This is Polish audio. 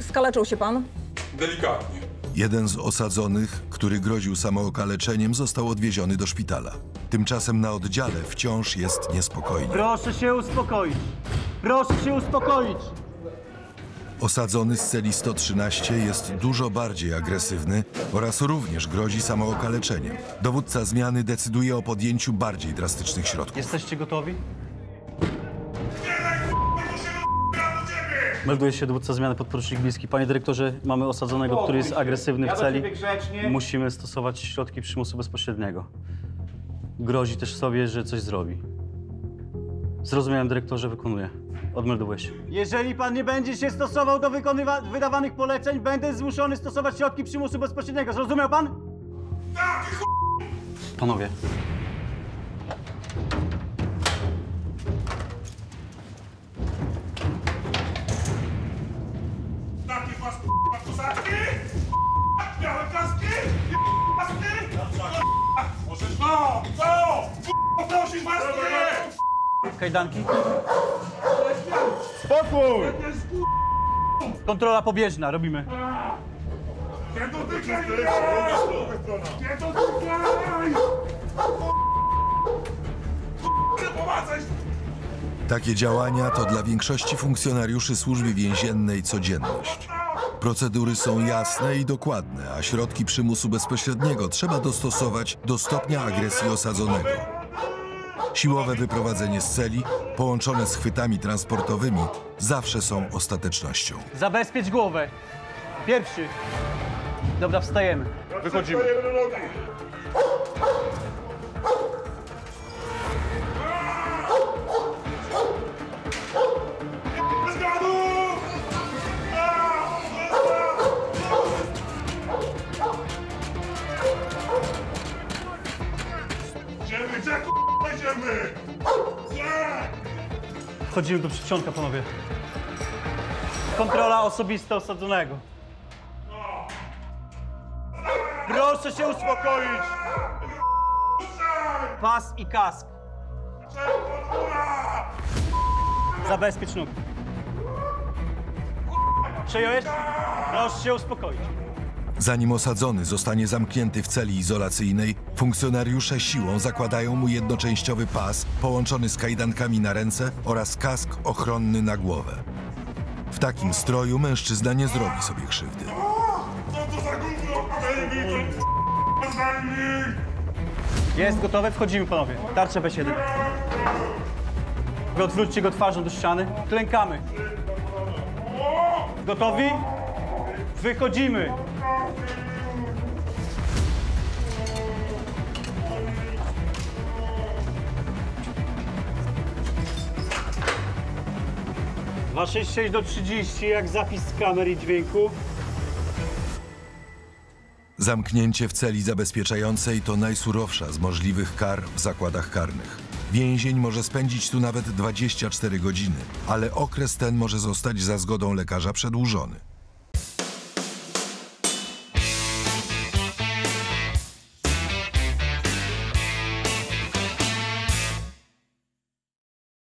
Skaleczył się pan? Delikatnie. Jeden z osadzonych, który groził samookaleczeniem, został odwieziony do szpitala. Tymczasem na oddziale wciąż jest niespokojny. Proszę się uspokoić! Proszę się uspokoić! Osadzony z celi 113 jest dużo bardziej agresywny oraz również grozi samookaleczeniem. Dowódca zmiany decyduje o podjęciu bardziej drastycznych środków. Jesteście gotowi? Melduje się dowódca zmiany, podporucznik Bliski. Panie dyrektorze, mamy osadzonego, który jest agresywny w celi. Musimy stosować środki przymusu bezpośredniego. Grozi też sobie, że coś zrobi. Zrozumiałem, dyrektorze, wykonuję. Odmelduję się. Jeżeli pan nie będzie się stosował do wydawanych poleceń, będę zmuszony stosować środki przymusu bezpośredniego. Zrozumiał pan? Tak, panowie. Kajdanki? Spokój! Kontrola pobieżna, robimy. Nie dotykaj! Nie dotykaj! Takie działania to dla większości funkcjonariuszy Służby Więziennej codzienność. Procedury są jasne i dokładne, a środki przymusu bezpośredniego trzeba dostosować do stopnia agresji osadzonego. Siłowe wyprowadzenie z celi, połączone z chwytami transportowymi, zawsze są ostatecznością. Zabezpiecz głowę. Pierwszy. Dobra, wstajemy. Wychodzimy. Wchodzimy do przedsionka, panowie. Kontrola osobista osadzonego. Proszę się uspokoić. Pas i kask. Zabezpiecz nóg. Przyjąłeś? Proszę się uspokoić. Zanim osadzony zostanie zamknięty w celi izolacyjnej, funkcjonariusze siłą zakładają mu jednoczęściowy pas połączony z kajdankami na ręce oraz kask ochronny na głowę. W takim stroju mężczyzna nie zrobi sobie krzywdy. Jest gotowe? Wchodzimy, panowie. Tarcza B7. Odwróćcie go twarzą do ściany. Klękamy. Gotowi? Wychodzimy.266 do 30, jak zapis z kamer i dźwięków. Zamknięcie w celi zabezpieczającej to najsurowsza z możliwych kar w zakładach karnych. Więzień może spędzić tu nawet 24 godziny, ale okres ten może zostać za zgodą lekarza przedłużony.